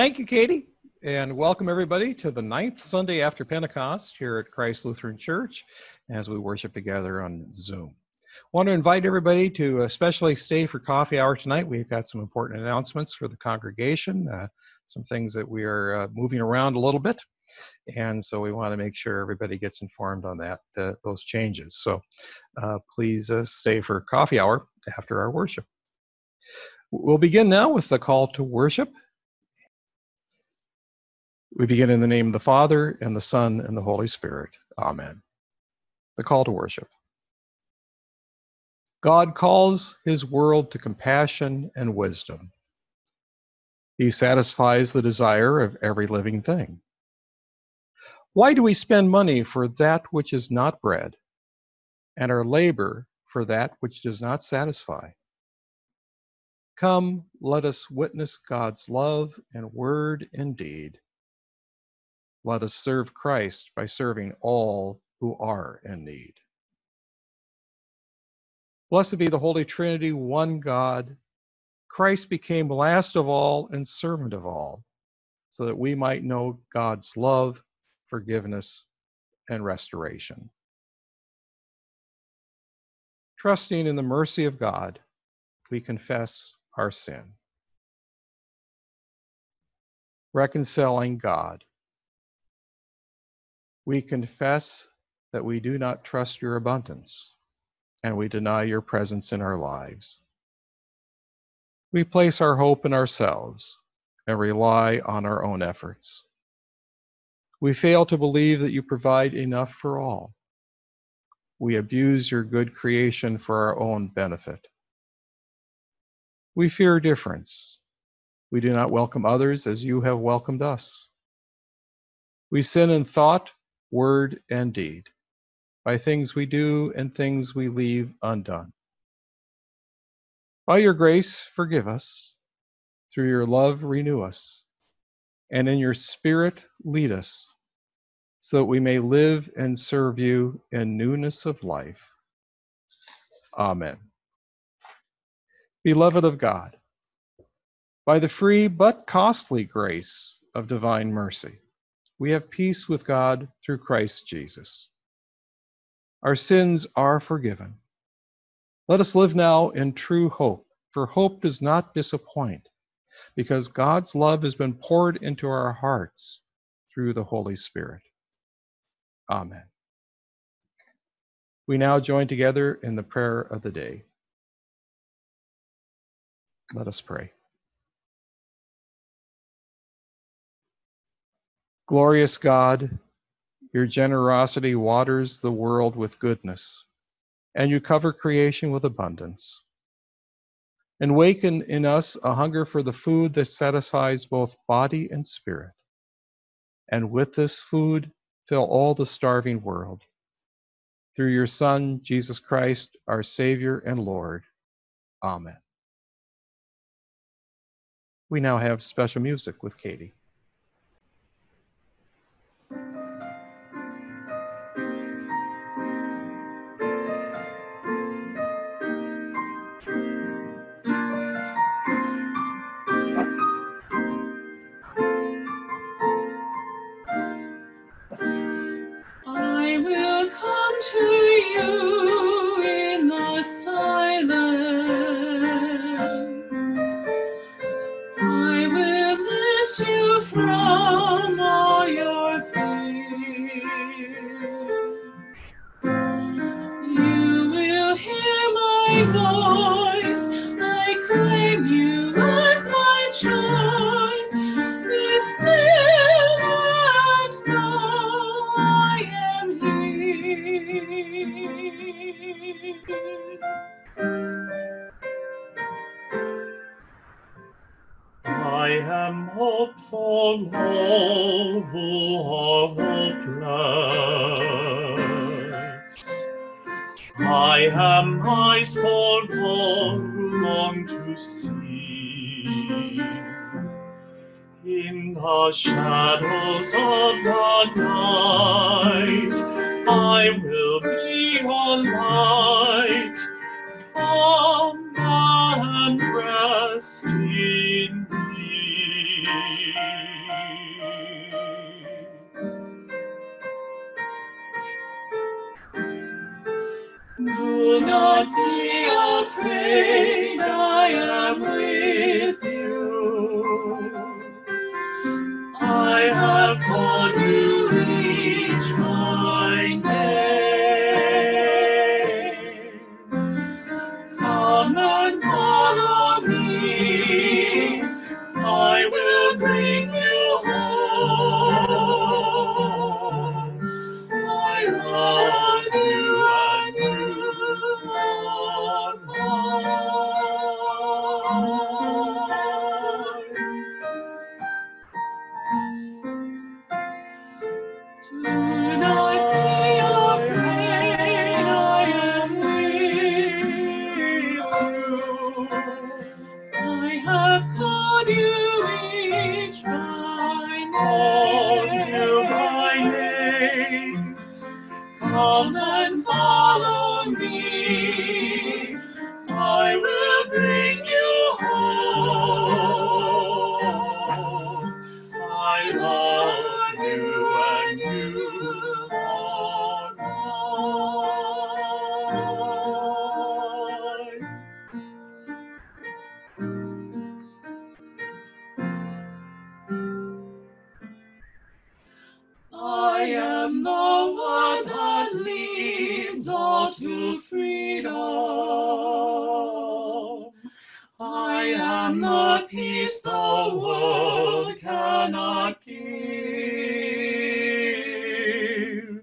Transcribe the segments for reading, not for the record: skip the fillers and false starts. Thank you, Katie, and welcome everybody to the 9th Sunday after Pentecost here at Christ Lutheran Church as we worship together on Zoom. I want to invite everybody to especially stay for coffee hour tonight. We've got some important announcements for the congregation, some things that we are moving around a little bit, and so we want to make sure everybody gets informed on that, those changes. So please stay for coffee hour after our worship. We'll begin now with the call to worship. We begin in the name of the Father, and the Son, and the Holy Spirit. Amen. The call to worship. God calls his world to compassion and wisdom. He satisfies the desire of every living thing. Why do we spend money for that which is not bread, and our labor for that which does not satisfy? Come, let us witness God's love and word and deed. Let us serve Christ by serving all who are in need. Blessed be the Holy Trinity, one God. Christ became last of all and servant of all, so that we might know God's love, forgiveness, and restoration. Trusting in the mercy of God, we confess our sin. Reconciling God, we confess that we do not trust your abundance, and we deny your presence in our lives. We place our hope in ourselves and rely on our own efforts. We fail to believe that you provide enough for all. We abuse your good creation for our own benefit. We fear difference. We do not welcome others as you have welcomed us. We sin in thought, word, and deed, by things we do and things we leave undone. By your grace, forgive us. Through your love, renew us. And in your spirit, lead us, so that we may live and serve you in newness of life. Amen. Beloved of God, by the free but costly grace of divine mercy, we have peace with God through Christ Jesus. Our sins are forgiven. Let us live now in true hope, for hope does not disappoint, because God's love has been poured into our hearts through the Holy Spirit. Amen. We now join together in the prayer of the day. Let us pray. Glorious God, your generosity waters the world with goodness, and you cover creation with abundance. Awaken in us a hunger for the food that satisfies both body and spirit, and with this food fill all the starving world. Through your Son, Jesus Christ, our Savior and Lord. Amen. We now have special music with Katie. Come and rest in me. Do not be afraid, I am with you. I have called you each by name. Come and follow me, I will bring you home. I love you and you are mine. Do not be afraid, I am with you. I have called you each by name. Come and follow me, I will bring you home. I love you and you are mine. I am the one that leads all to freedom. I am the peace the world cannot give.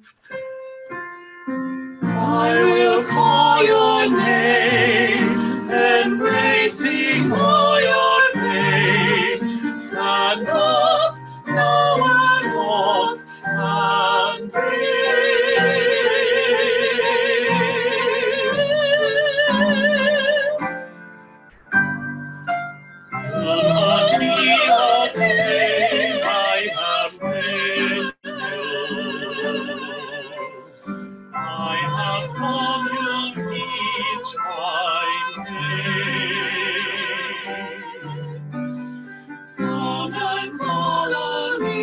I will call your name, embracing all your pain. Stand up, now and walk, and live. Do not be afraid, I have with you. I have come to reach my name. Come and follow me,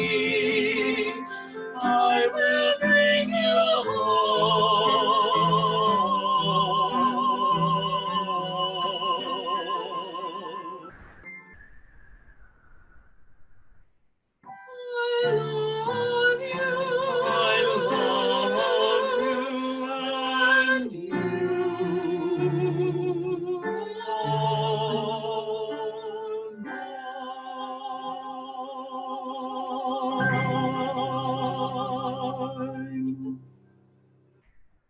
I will bring you home. I love you. I love you and you are mine.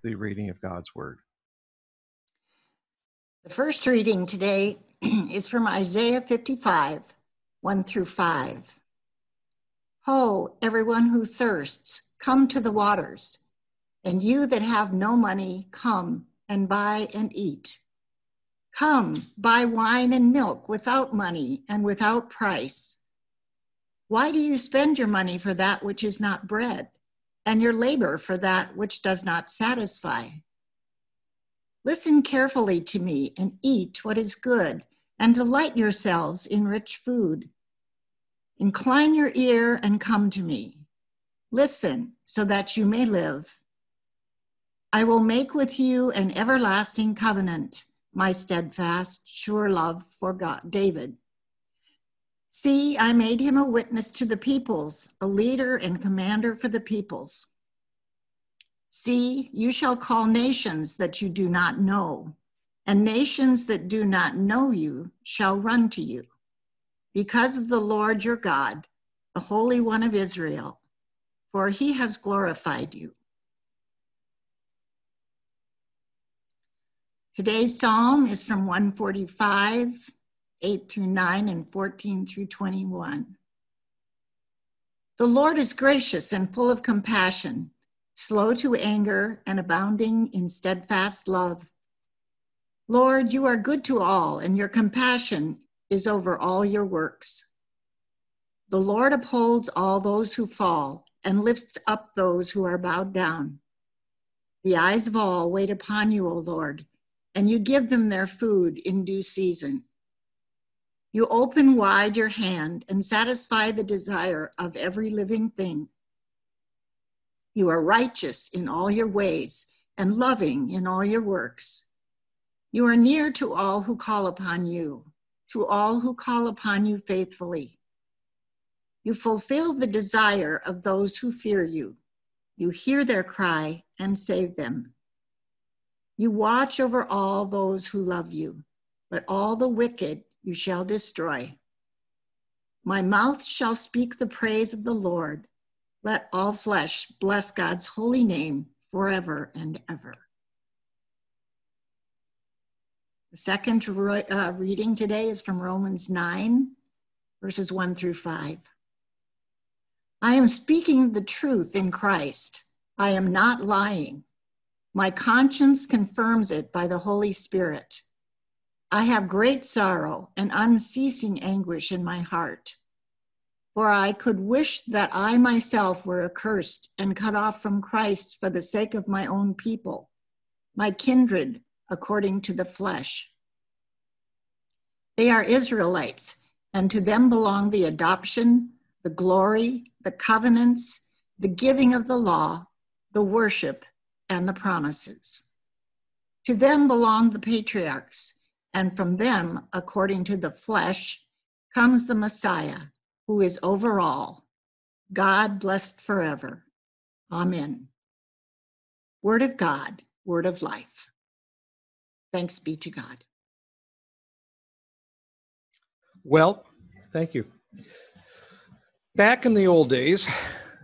The reading of God's Word. The first reading today is from Isaiah 55, 1 through 5. Ho, everyone who thirsts, come to the waters, and you that have no money, come and buy and eat. Come, buy wine and milk without money and without price. Why do you spend your money for that which is not bread, and your labor for that which does not satisfy? Listen carefully to me and eat what is good, and delight yourselves in rich food. Incline your ear and come to me. Listen so that you may live. I will make with you an everlasting covenant, my steadfast, sure love for God, David. See, I made him a witness to the peoples, a leader and commander for the peoples. See, you shall call nations that you do not know, and nations that do not know you shall run to you, because of the Lord your God, the Holy One of Israel, for he has glorified you. Today's psalm is from 145, 8 through 9, and 14 through 21. The Lord is gracious and full of compassion, slow to anger and abounding in steadfast love. Lord, you are good to all, and your compassion is over all your works. The Lord upholds all those who fall and lifts up those who are bowed down. The eyes of all wait upon you, O Lord, and you give them their food in due season. You open wide your hand and satisfy the desire of every living thing. You are righteous in all your ways and loving in all your works. You are near to all who call upon you, to all who call upon you faithfully. You fulfill the desire of those who fear you. You hear their cry and save them. You watch over all those who love you, but all the wicked you shall destroy. My mouth shall speak the praise of the Lord. Let all flesh bless God's holy name forever and ever. The second reading today is from Romans 9, verses 1-5. I am speaking the truth in Christ. I am not lying. My conscience confirms it by the Holy Spirit. I have great sorrow and unceasing anguish in my heart. For I could wish that I myself were accursed and cut off from Christ for the sake of my own people, my kindred according to the flesh. They are Israelites, and to them belong the adoption, the glory, the covenants, the giving of the law, the worship, and the promises. To them belong the patriarchs, and from them, according to the flesh, comes the Messiah, who is over all, God blessed forever. Amen. Word of God, word of life. Thanks be to God. Well, thank you. Back in the old days,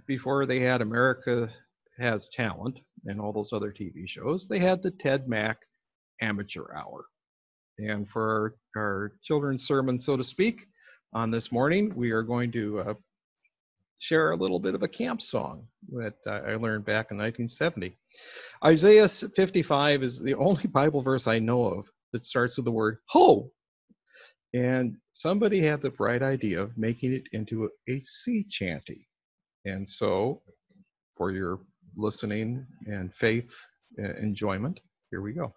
before they had America Has Talent and all those other TV shows, they had the Ted Mack Amateur Hour. And for our children's sermon, so to speak, on this morning, we are going to share a little bit of a camp song that I learned back in 1970. Isaiah 55 is the only Bible verse I know of that starts with the word ho. And somebody had the bright idea of making it into a sea chanty. And so, for your listening and faith enjoyment, here we go.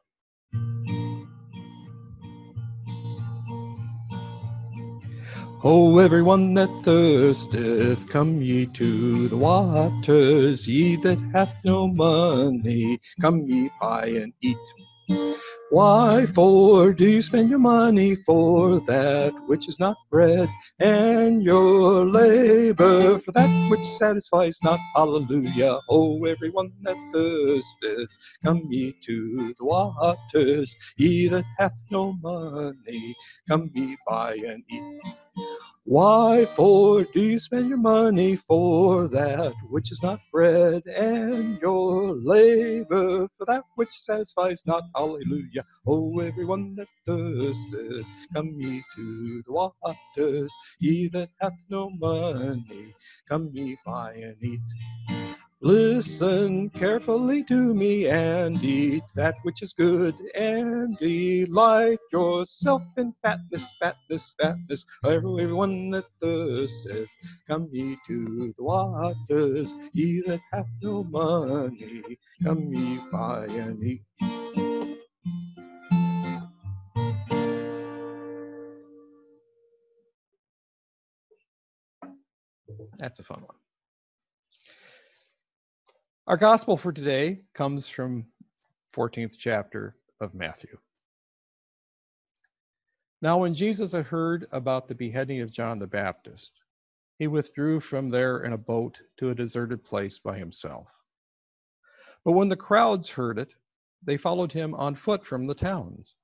Ho, everyone that thirsteth, come ye to the waters. Ye that hath no money, come ye buy and eat. Why for do you spend your money for that which is not bread, and your labor for that which satisfies not? Hallelujah. Ho, everyone that thirsteth, come ye to the waters. Ye that hath no money, come ye buy and eat. Why for do you spend your money for that which is not bread, and your labor for that which satisfies not? Hallelujah. Oh, everyone that thirsteth, come ye to the waters. Ye that hath no money, come ye buy and eat. Listen carefully to me, and eat that which is good, and delight yourself in fatness, fatness, fatness. Everyone that thirsteth, come ye to the waters. He that hath no money, come ye buy and eat. That's a fun one. Our gospel for today comes from 14th chapter of Matthew. Now when Jesus had heard about the beheading of John the Baptist, he withdrew from there in a boat to a deserted place by himself. But when the crowds heard it, they followed him on foot from the towns.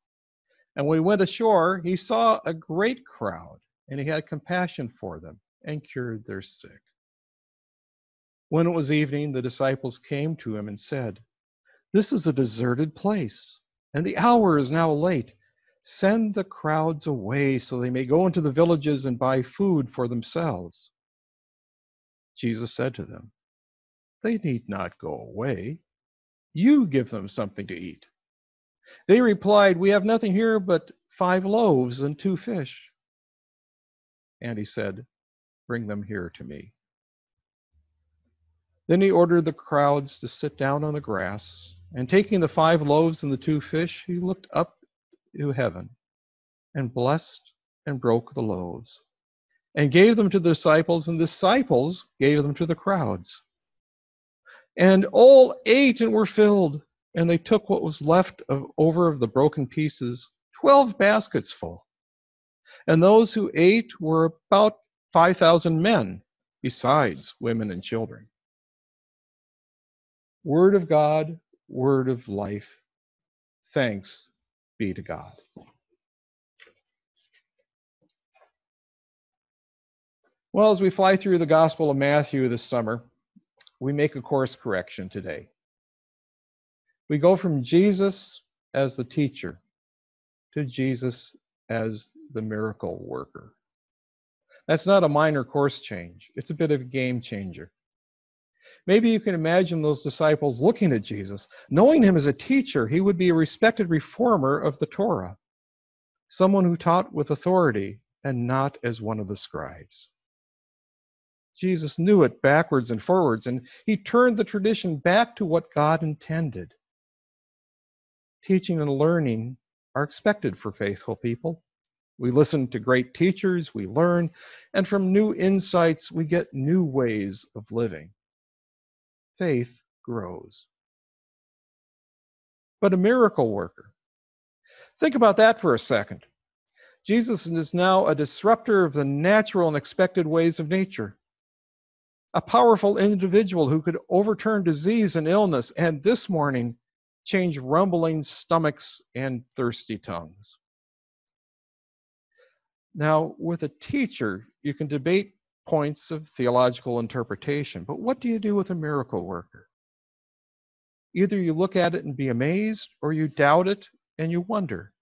And when he went ashore, he saw a great crowd, and he had compassion for them and cured their sick. When it was evening, the disciples came to him and said, "This is a deserted place, and the hour is now late. Send the crowds away so they may go into the villages and buy food for themselves." Jesus said to them, "They need not go away. You give them something to eat." They replied, "We have nothing here but 5 loaves and 2 fish. And he said, "Bring them here to me." Then he ordered the crowds to sit down on the grass, and taking the 5 loaves and the 2 fish, he looked up to heaven, and blessed and broke the loaves, and gave them to the disciples, and the disciples gave them to the crowds. And all ate and were filled, and they took what was left over of the broken pieces, 12 baskets full. And those who ate were about 5,000 men, besides women and children. Word of God, word of life. Thanks be to God. Well, as we fly through the Gospel of Matthew this summer, we make a course correction today. We go from Jesus as the teacher to Jesus as the miracle worker. That's not a minor course change. It's a bit of a game changer. Maybe you can imagine those disciples looking at Jesus. Knowing him as a teacher, he would be a respected reformer of the Torah, someone who taught with authority and not as one of the scribes. Jesus knew it backwards and forwards, and he turned the tradition back to what God intended. Teaching and learning are expected for faithful people. We listen to great teachers, we learn, and from new insights, we get new ways of living. Faith grows. But a miracle worker. Think about that for a second. Jesus is now a disruptor of the natural and expected ways of nature. A powerful individual who could overturn disease and illness, and this morning, change rumbling stomachs and thirsty tongues. Now, with a teacher, you can debate points of theological interpretation, but what do you do with a miracle worker? Either you look at it and be amazed, or you doubt it and you wonder.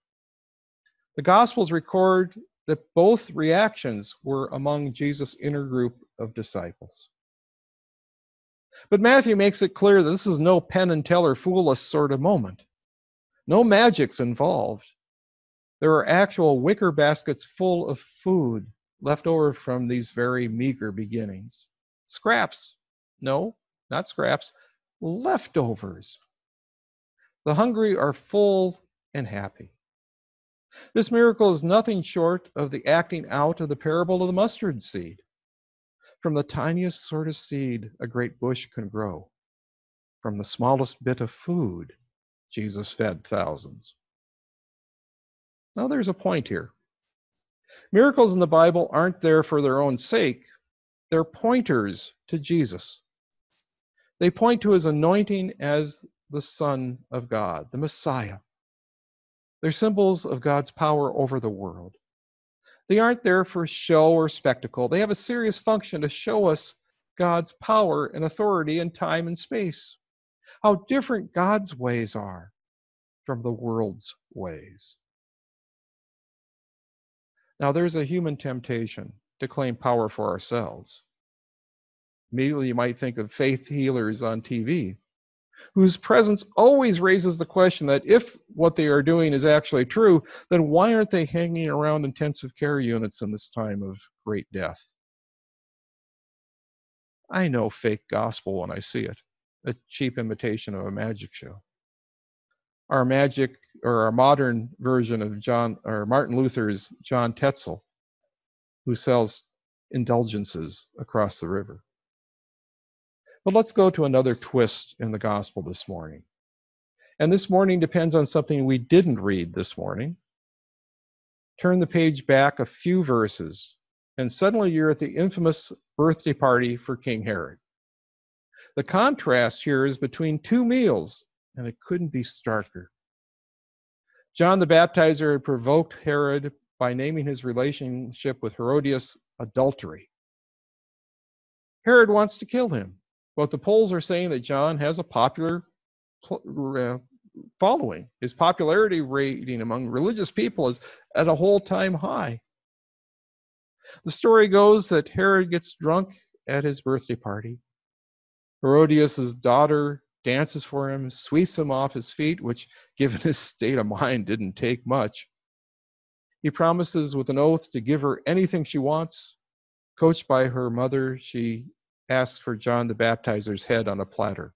The Gospels record that both reactions were among Jesus' inner group of disciples. But Matthew makes it clear that this is no pen and teller fool us sort of moment. No magic's involved. There are actual wicker baskets full of food left over from these very meager beginnings. Scraps. No, not scraps. Leftovers. The hungry are full and happy. This miracle is nothing short of the acting out of the parable of the mustard seed. From the tiniest sort of seed, a great bush can grow. From the smallest bit of food, Jesus fed thousands. Now there's a point here. Miracles in the Bible aren't there for their own sake. They're pointers to Jesus. They point to his anointing as the Son of God, the Messiah. They're symbols of God's power over the world. They aren't there for show or spectacle. They have a serious function to show us God's power and authority in time and space, how different God's ways are from the world's ways. Now, there's a human temptation to claim power for ourselves. Immediately, you might think of faith healers on TV, whose presence always raises the question that if what they are doing is actually true, then why aren't they hanging around intensive care units in this time of great death? I know fake gospel when I see it, a cheap imitation of a magic show. Our magic, or our modern version of Martin Luther's John Tetzel, who sells indulgences across the river. But let's go to another twist in the gospel this morning. And this morning depends on something we didn't read this morning. Turn the page back a few verses, and suddenly you're at the infamous birthday party for King Herod. The contrast here is between two meals, and it couldn't be starker. John the Baptizer had provoked Herod by naming his relationship with Herodias adultery. Herod wants to kill him. But the polls are saying that John has a popular following. His popularity rating among religious people is at a all-time high. The story goes that Herod gets drunk at his birthday party. Herodias' daughter dances for him, sweeps him off his feet, which, given his state of mind, didn't take much. He promises with an oath to give her anything she wants. Coached by her mother, she asks for John the Baptizer's head on a platter,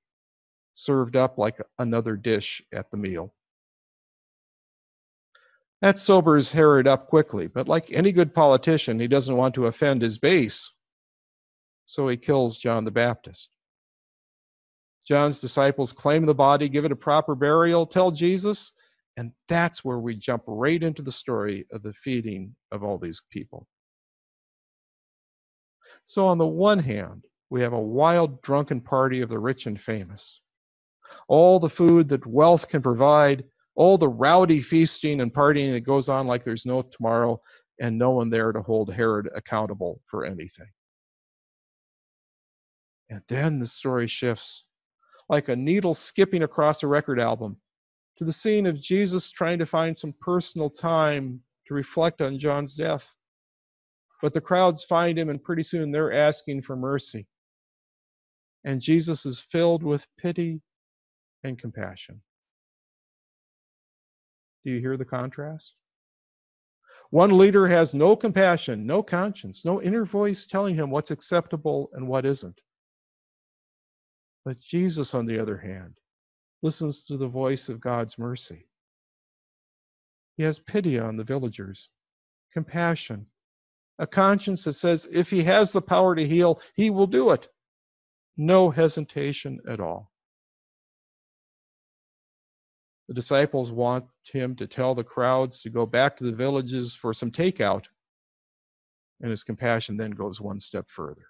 served up like another dish at the meal. That sobers Herod up quickly, but like any good politician, he doesn't want to offend his base, so he kills John the Baptist. John's disciples claim the body, give it a proper burial, tell Jesus, and that's where we jump right into the story of the feeding of all these people. So on the one hand, we have a wild, drunken party of the rich and famous. All the food that wealth can provide, all the rowdy feasting and partying that goes on like there's no tomorrow, and no one there to hold Herod accountable for anything. And then the story shifts, like a needle skipping across a record album, to the scene of Jesus trying to find some personal time to reflect on John's death. But the crowds find him, and pretty soon they're asking for mercy. And Jesus is filled with pity and compassion. Do you hear the contrast? One leader has no compassion, no conscience, no inner voice telling him what's acceptable and what isn't. But Jesus, on the other hand, listens to the voice of God's mercy. He has pity on the villagers, compassion, a conscience that says if he has the power to heal, he will do it. No hesitation at all. The disciples want him to tell the crowds to go back to the villages for some takeout, and his compassion then goes one step further.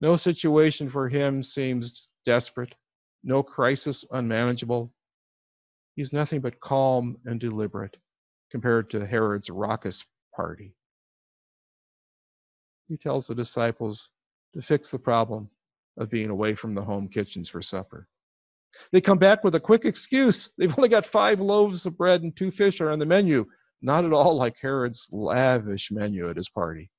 No situation for him seems desperate, no crisis unmanageable. He's nothing but calm and deliberate compared to Herod's raucous party. He tells the disciples to fix the problem of being away from the home kitchens for supper. They come back with a quick excuse. They've only got 5 loaves of bread and 2 fish are on the menu. Not at all like Herod's lavish menu at his party.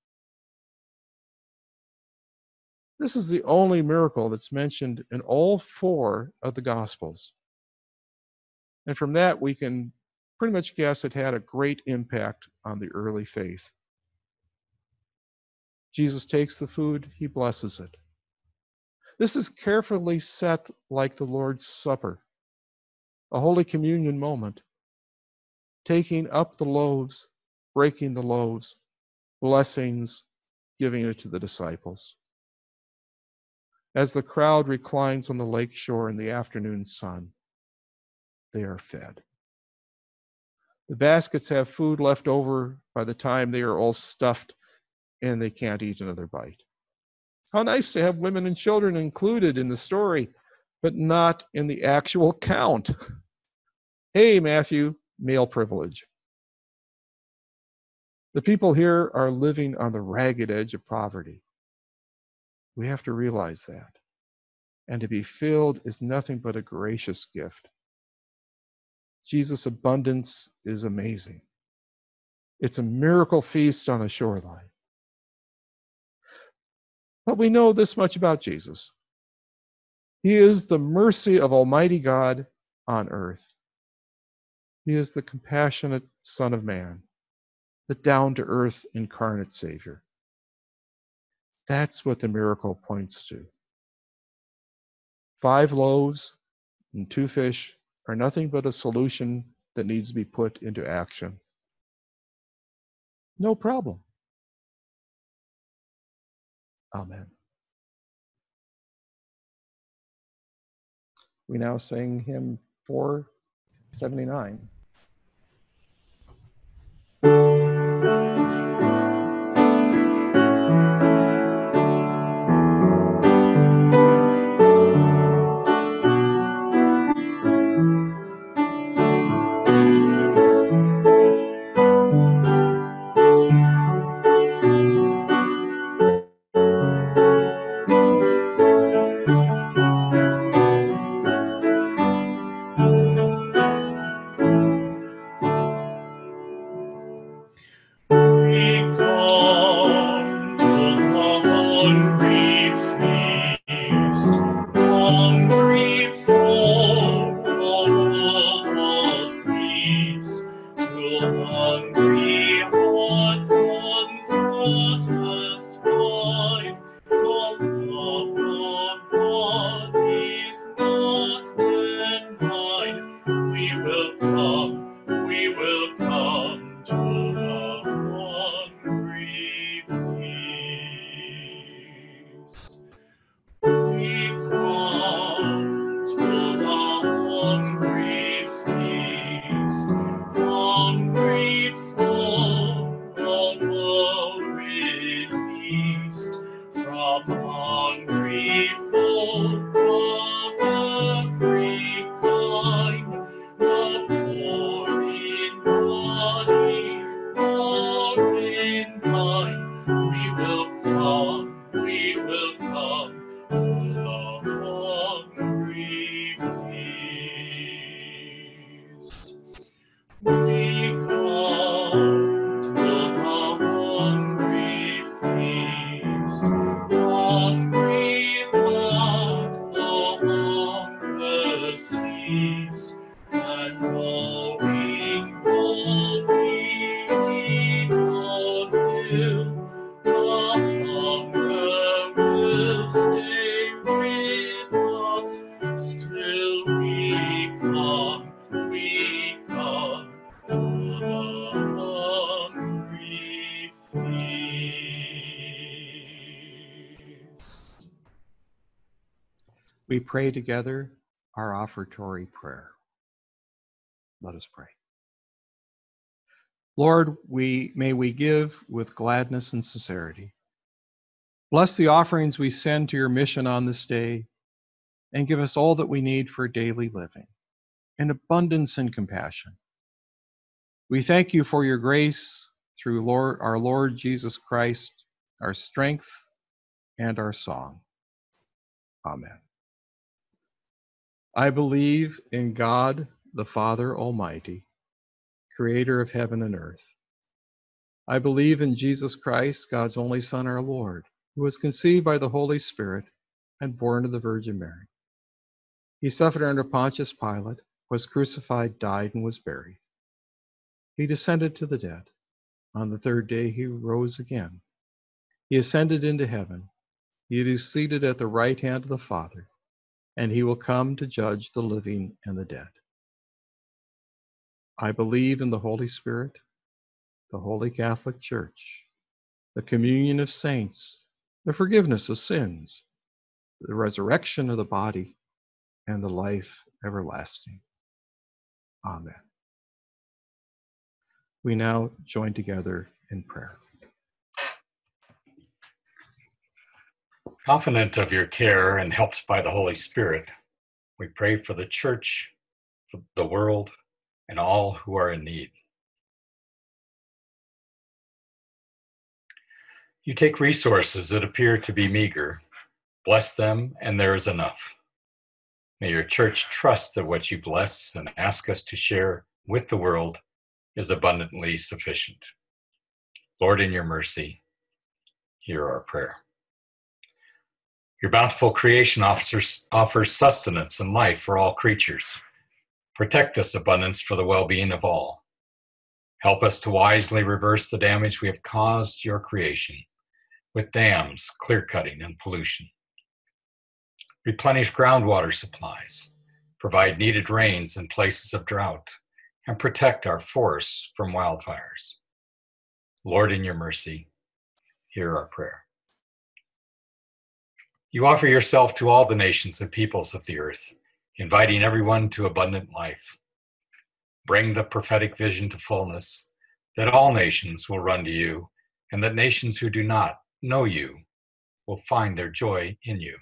This is the only miracle that's mentioned in all 4 of the Gospels. And from that, we can pretty much guess it had a great impact on the early faith. Jesus takes the food, he blesses it. This is carefully set like the Lord's Supper, a Holy Communion moment, taking up the loaves, breaking the loaves, blessings, giving it to the disciples. As the crowd reclines on the lake shore in the afternoon sun, they are fed. The baskets have food left over by the time they are all stuffed and they can't eat another bite. How nice to have women and children included in the story, but not in the actual count. Hey, Matthew, male privilege. The people here are living on the ragged edge of poverty. We have to realize that. And to be filled is nothing but a gracious gift. Jesus' abundance is amazing. It's a miracle feast on the shoreline. But we know this much about Jesus. He is the mercy of Almighty God on earth. He is the compassionate Son of Man, the down-to-earth incarnate Savior. That's what the miracle points to. 5 loaves and 2 fish are nothing but a solution that needs to be put into action. No problem. Amen. We now sing hymn 479. We pray together our offertory prayer. Let us pray. Lord, may we give with gladness and sincerity. Bless the offerings we send to your mission on this day, and give us all that we need for daily living, in abundance and compassion. We thank you for your grace through our Lord Jesus Christ, our strength and our song. Amen. I believe in God, the Father Almighty, creator of heaven and earth. I believe in Jesus Christ, God's only Son, our Lord, who was conceived by the Holy Spirit and born of the Virgin Mary. He suffered under Pontius Pilate, was crucified, died, and was buried. He descended to the dead. On the third day he rose again. He ascended into heaven. He is seated at the right hand of the Father, and he will come to judge the living and the dead. I believe in the Holy Spirit, the Holy Catholic Church, the communion of saints, the forgiveness of sins, the resurrection of the body, and the life everlasting. Amen. We now join together in prayer. Confident of your care and helped by the Holy Spirit, we pray for the church, for the world, and all who are in need. You take resources that appear to be meager, bless them, and there is enough. May your church trust that what you bless and ask us to share with the world is abundantly sufficient. Lord, in your mercy, hear our prayer. Your bountiful creation offers sustenance and life for all creatures. Protect this abundance for the well-being of all. Help us to wisely reverse the damage we have caused your creation with dams, clear-cutting, and pollution. Replenish groundwater supplies, provide needed rains in places of drought, and protect our forests from wildfires. Lord, in your mercy, hear our prayer. You offer yourself to all the nations and peoples of the earth, inviting everyone to abundant life. Bring the prophetic vision to fullness, that all nations will run to you, and that nations who do not know you will find their joy in you.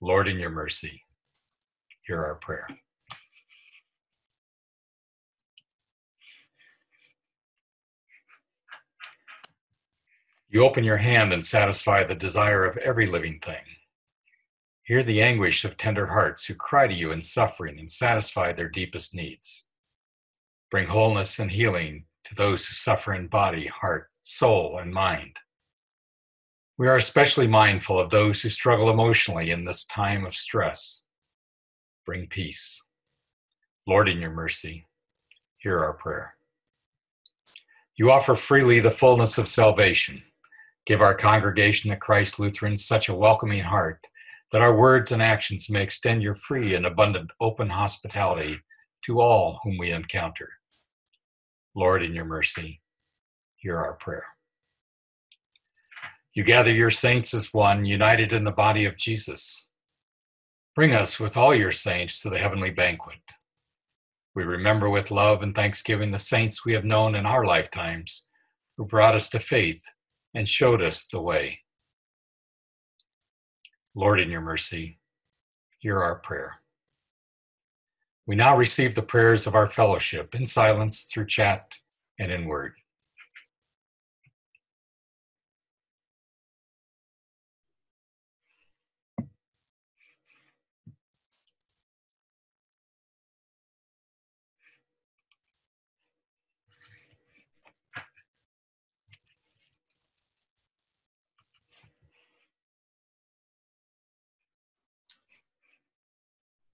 Lord, in your mercy, hear our prayer. You open your hand and satisfy the desire of every living thing. Hear the anguish of tender hearts who cry to you in suffering and satisfy their deepest needs. Bring wholeness and healing to those who suffer in body, heart, soul, and mind. We are especially mindful of those who struggle emotionally in this time of stress. Bring peace. Lord, in your mercy, hear our prayer. You offer freely the fullness of salvation. Give our congregation at Christ Lutheran such a welcoming heart that our words and actions may extend your free and abundant open hospitality to all whom we encounter. Lord, in your mercy, hear our prayer. You gather your saints as one, united in the body of Jesus. Bring us with all your saints to the heavenly banquet. We remember with love and thanksgiving the saints we have known in our lifetimes, who brought us to faith and showed us the way. Lord, in your mercy, hear our prayer. We now receive the prayers of our fellowship in silence through chat and in word.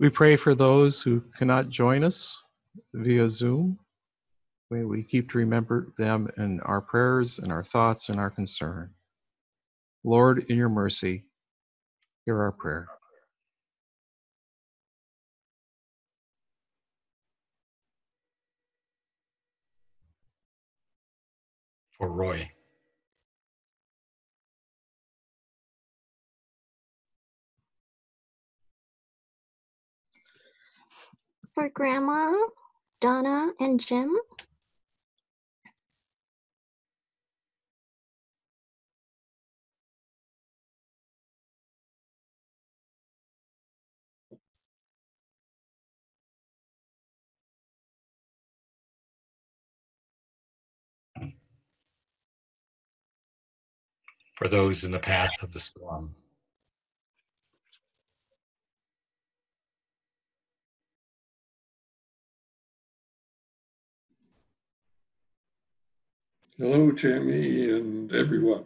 We pray for those who cannot join us via Zoom. May we keep to remember them in our prayers, in our thoughts, and our concern. Lord, in your mercy, hear our prayer. For Roy. for Grandma, Donna, and Jim. For those in the path of the storm. Hello, Tammy and everyone.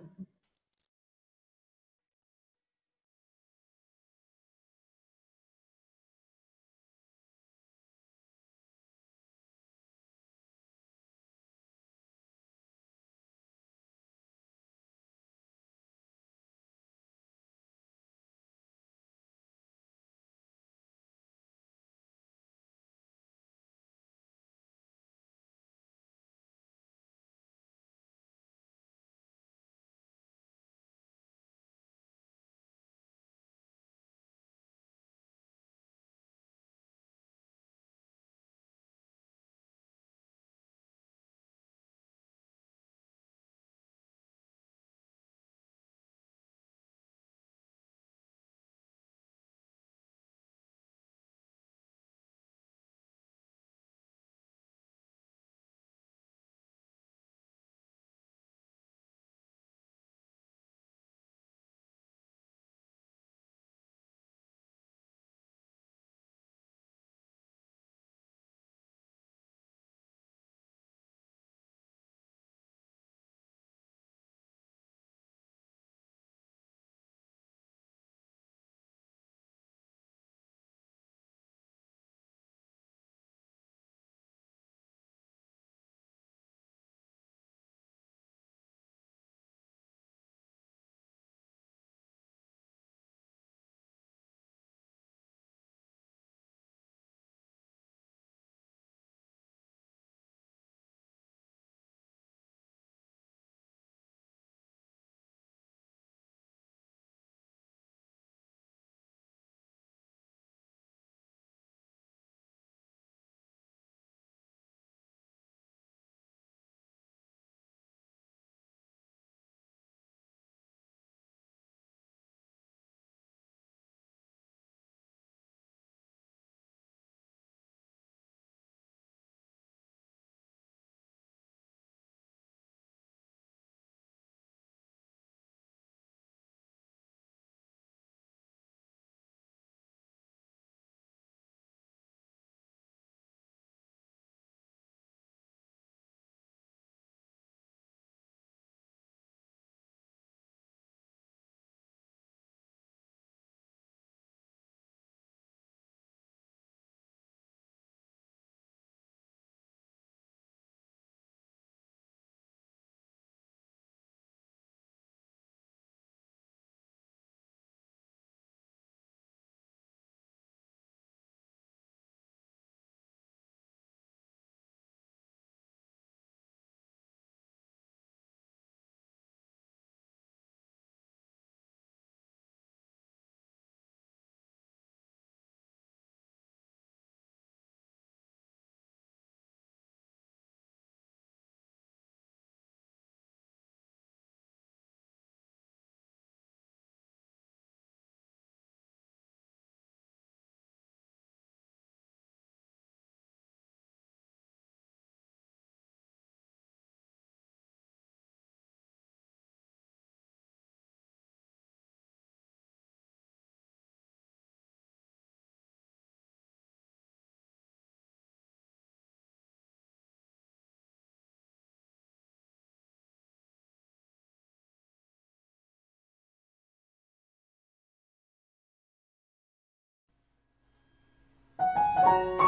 Thank you.